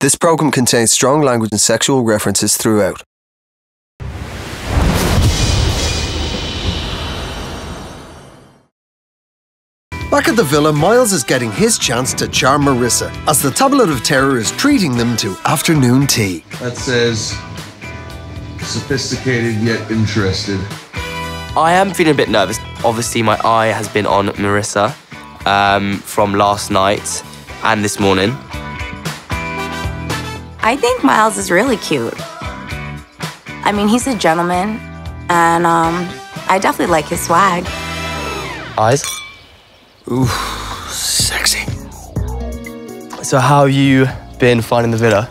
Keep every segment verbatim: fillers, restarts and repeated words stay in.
This program contains strong language and sexual references throughout. Back at the villa, Miles is getting his chance to charm Marissa as the Tablet of Terror is treating them to afternoon tea. That says, sophisticated yet interested. I am feeling a bit nervous. Obviously, my eye has been on Marissa um, from last night and this morning. I think Miles is really cute. I mean, he's a gentleman, and um, I definitely like his swag. Eyes? Ooh, sexy. So how have you been finding the villa?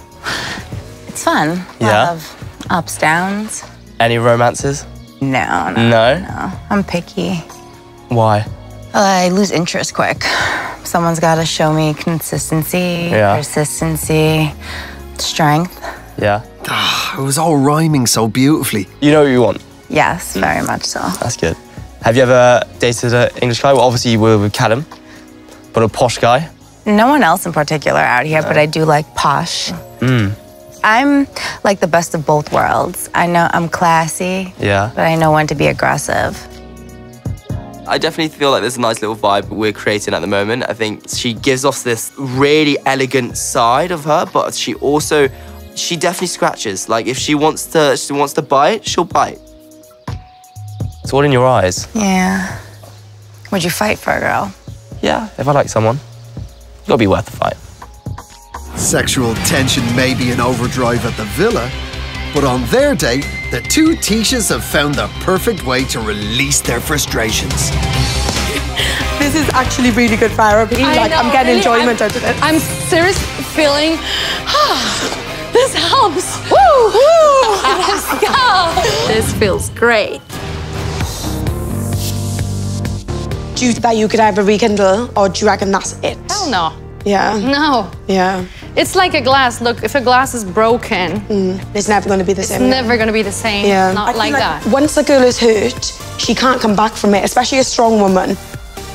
It's fun. Yeah. Love. Ups, downs. Any romances? No, no, no. No. I'm picky. Why? I lose interest quick. Someone's got to show me consistency, yeah. Persistency, strength. Yeah. It was all rhyming so beautifully. You know what you want? Yes, mm. very much so. That's good. Have you ever dated an English guy? Well, obviously you were with Callum, but a posh guy? No one else in particular out here, no. But I do like posh. Mm. I'm like the best of both worlds. I know I'm classy, yeah, but I know when to be aggressive. I definitely feel like there's a nice little vibe we're creating at the moment. I think she gives off this really elegant side of her, but she also, she definitely scratches. Like if she wants to, she wants to bite, she'll bite. It's all in your eyes. Yeah. Would you fight for a girl? Yeah, if I like someone, it'll be worth the fight. Sexual tension may be in overdrive at the villa, but on their date, the two Tishas have found the perfect way to release their frustrations. This is actually really good therapy. I like, know, I'm getting really, enjoyment I'm, out of it. I'm seriously feeling, ah, this helps. Woo! Woo! Let's go! This feels great. Do you think that you could ever rekindle, or do you reckon that's it? Hell no. Yeah. No. Yeah. It's like a glass. Look, if a glass is broken... Mm. It's never going to be the same. It's never going to be the same. Yeah. Not like that. Once a girl is hurt, she can't come back from it, especially a strong woman.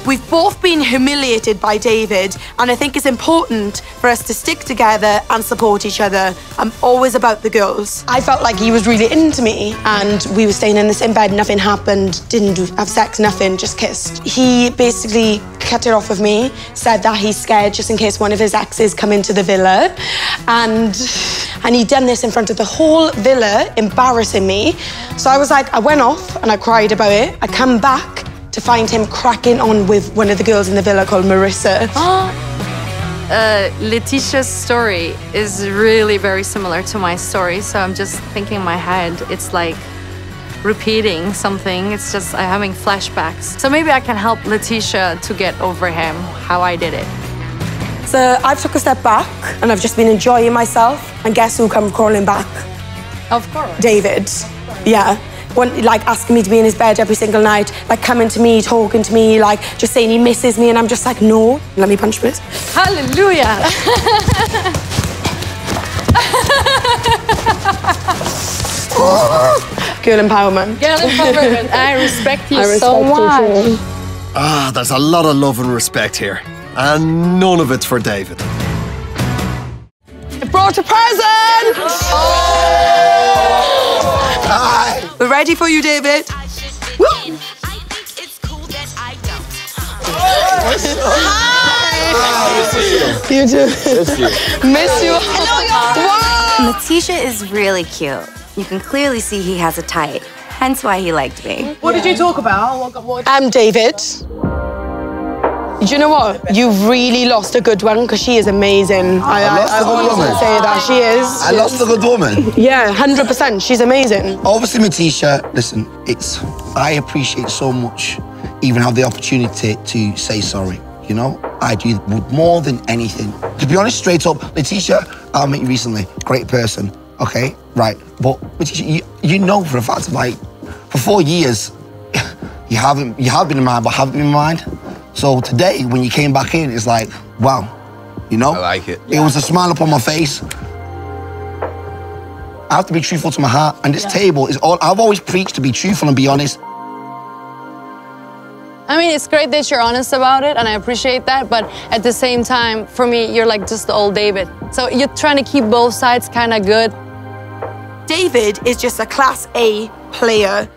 We've both been humiliated by David, and I think it's important for us to stick together and support each other. I'm always about the girls. I felt like he was really into me, and we were staying in the same bed, nothing happened, didn't do, have sex, nothing, just kissed. He basically cut it off of me, said that he's scared just in case one of his exes come into the villa, and, and he'd done this in front of the whole villa, embarrassing me. So I was like, I went off, and I cried about it. I come back to find him cracking on with one of the girls in the villa called Marissa. uh, Lateysha's story is really very similar to my story, so I'm just thinking in my head, it's like repeating something. It's just I'm having flashbacks. So maybe I can help Lateysha to get over him, how I did it. So I've took a step back, and I've just been enjoying myself, and guess who come crawling back? Of course. David, of course. Yeah. One, like, asking me to be in his bed every single night, like, coming to me, talking to me, like, just saying he misses me, and I'm just like, no, let me punch this. Hallelujah! Girl empowerment. Girl empowerment. I respect you I respect so much. Ah, there's a lot of love and respect here, and none of it's for David. I brought a present! Oh! Hi. We're ready for you, David. Woo! Hi. You too. Miss you. Miss you. Metisha is really cute. You can clearly see he has a type, hence why he liked me. What did you talk about? I'm um, David. Do you know what? You've really lost a good one, because she is amazing. I, I lost I, a good woman. Say that. She is. I she lost is. a good woman. Yeah, one hundred percent. She's amazing. Obviously, Metisha, listen, it's... I appreciate so much even have the opportunity to say sorry, you know? I do more than anything. To be honest, straight up, Metisha, I met you recently. Great person, OK? Right, but Metisha, you, you know for a fact, like, for four years, you haven't... You have been in mind, but haven't been in mind. So today, when you came back in, it's like, wow, you know? I like it. It yeah. was a smile upon my face. I have to be truthful to my heart, and this yeah. table is all... I've always preached to be truthful and be honest. I mean, it's great that you're honest about it, and I appreciate that, but at the same time, for me, you're like just the old David. So you're trying to keep both sides kind of good. David is just a class A player.